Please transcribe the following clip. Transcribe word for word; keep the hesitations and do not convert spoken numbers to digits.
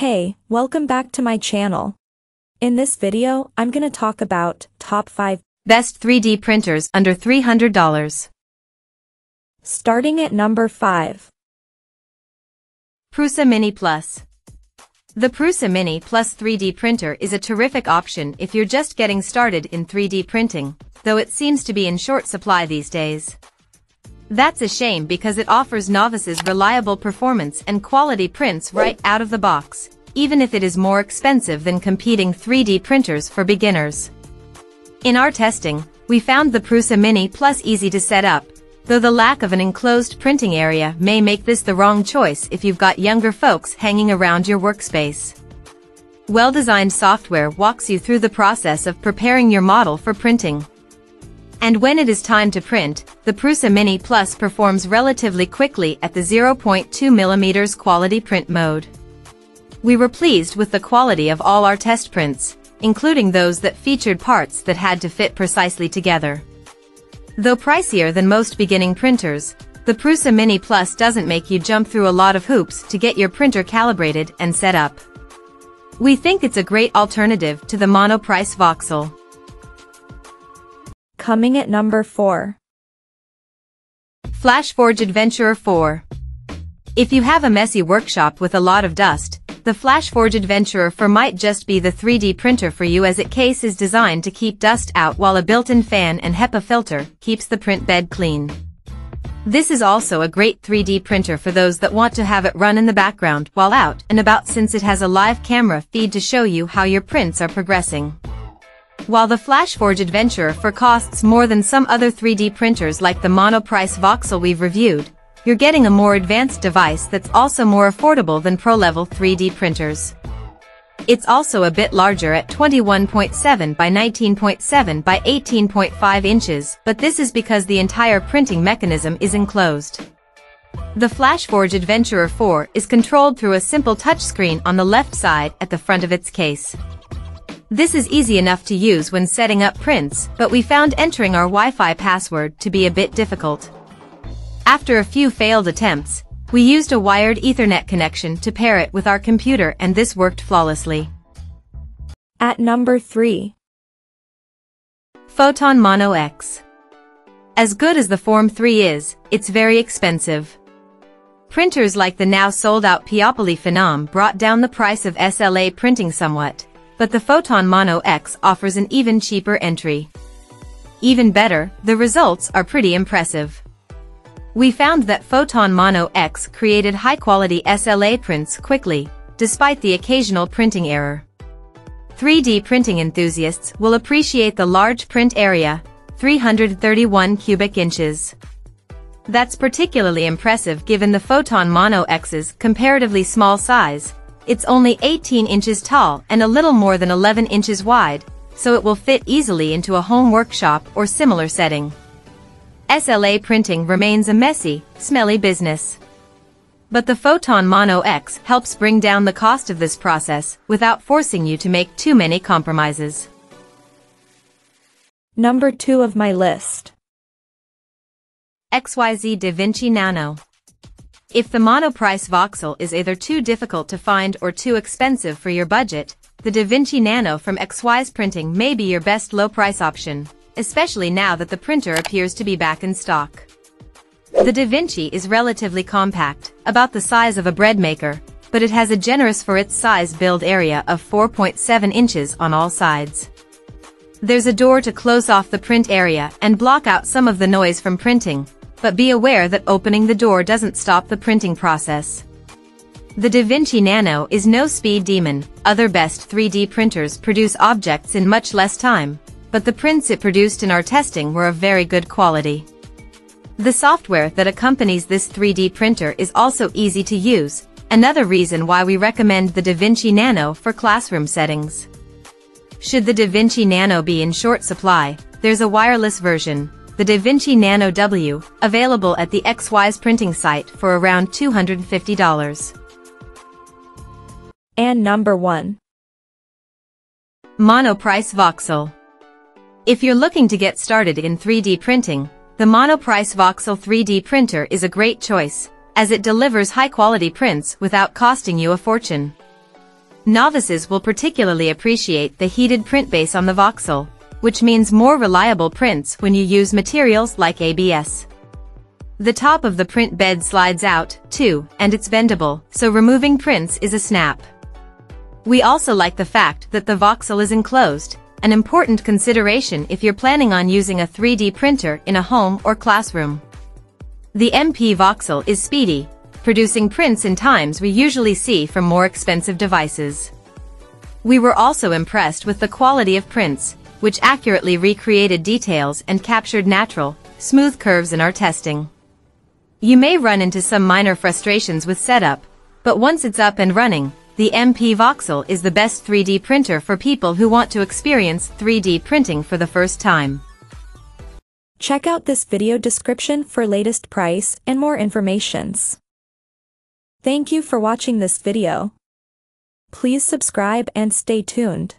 Hey, welcome back to my channel. In this video, I'm gonna talk about top five best three D printers under three hundred dollars. Starting at number five. Prusa Mini Plus. The Prusa Mini Plus three D printer is a terrific option if you're just getting started in three D printing, though it seems to be in short supply these days. That's a shame because it offers novices reliable performance and quality prints right out of the box, even if it is more expensive than competing three D printers for beginners. In our testing, we found the Prusa Mini Plus easy to set up, though the lack of an enclosed printing area may make this the wrong choice if you've got younger folks hanging around your workspace. Well-designed software walks you through the process of preparing your model for printing. And when it is time to print, the Prusa Mini Plus performs relatively quickly at the zero point two millimeter quality print mode. We were pleased with the quality of all our test prints, including those that featured parts that had to fit precisely together. Though pricier than most beginning printers, the Prusa Mini Plus doesn't make you jump through a lot of hoops to get your printer calibrated and set up. We think it's a great alternative to the Monoprice Voxel. Coming at number four. FlashForge Adventurer four. If you have a messy workshop with a lot of dust, the FlashForge Adventurer four might just be the three D printer for you, as its case is designed to keep dust out while a built-in fan and HEPA filter keeps the print bed clean. This is also a great three D printer for those that want to have it run in the background while out and about, since it has a live camera feed to show you how your prints are progressing. While the FlashForge Adventurer four costs more than some other three D printers like the Monoprice Voxel we've reviewed, you're getting a more advanced device that's also more affordable than pro-level three D printers. It's also a bit larger at twenty-one point seven by nineteen point seven by eighteen point five inches, but this is because the entire printing mechanism is enclosed. The FlashForge Adventurer four is controlled through a simple touchscreen on the left side at the front of its case. This is easy enough to use when setting up prints, but we found entering our Wi-Fi password to be a bit difficult. After a few failed attempts, we used a wired Ethernet connection to pair it with our computer, and this worked flawlessly. At number three. Photon Mono X. As good as the Form three is, it's very expensive. Printers like the now sold-out Peopoly Phenom brought down the price of S L A printing somewhat, but the Photon Mono X offers an even cheaper entry. Even better, the results are pretty impressive. We found that Photon Mono X created high-quality S L A prints quickly, despite the occasional printing error. three D printing enthusiasts will appreciate the large print area, three hundred thirty-one cubic inches. That's particularly impressive given the Photon Mono X's comparatively small size. It's only eighteen inches tall and a little more than eleven inches wide, so it will fit easily into a home workshop or similar setting. S L A printing remains a messy, smelly business. But the Photon Mono X helps bring down the cost of this process without forcing you to make too many compromises. Number two of my list. X Y Z da Vinci Nano. If the Monoprice Voxel is either too difficult to find or too expensive for your budget, the da Vinci Nano from X Y Z Printing may be your best low-price option, especially now that the printer appears to be back in stock. The da Vinci is relatively compact, about the size of a bread maker, but it has a generous for its size build area of four point seven inches on all sides. There's a door to close off the print area and block out some of the noise from printing, but be aware that opening the door doesn't stop the printing process. The da Vinci Nano is no speed demon. Other best three D printers produce objects in much less time, but the prints it produced in our testing were of very good quality. The software that accompanies this three D printer is also easy to use, another reason why we recommend the da Vinci Nano for classroom settings. Should the da Vinci Nano be in short supply, there's a wireless version, the da Vinci Nano W, available at the X Y Z printing site for around two hundred fifty dollars. And number one. Monoprice Voxel. If you're looking to get started in three D printing, the Monoprice Voxel three D printer is a great choice, as it delivers high-quality prints without costing you a fortune. Novices will particularly appreciate the heated print base on the voxel, which means more reliable prints when you use materials like A B S. The top of the print bed slides out, too, and it's bendable, so removing prints is a snap. We also like the fact that the voxel is enclosed, an important consideration if you're planning on using a three D printer in a home or classroom. The M P voxel is speedy, producing prints in times we usually see from more expensive devices. We were also impressed with the quality of prints, which accurately recreated details and captured natural, smooth curves in our testing. You may run into some minor frustrations with setup, but once it's up and running, the M P Voxel is the best three D printer for people who want to experience three D printing for the first time. Check out this video description for latest price and more informations. Thank you for watching this video. Please subscribe and stay tuned.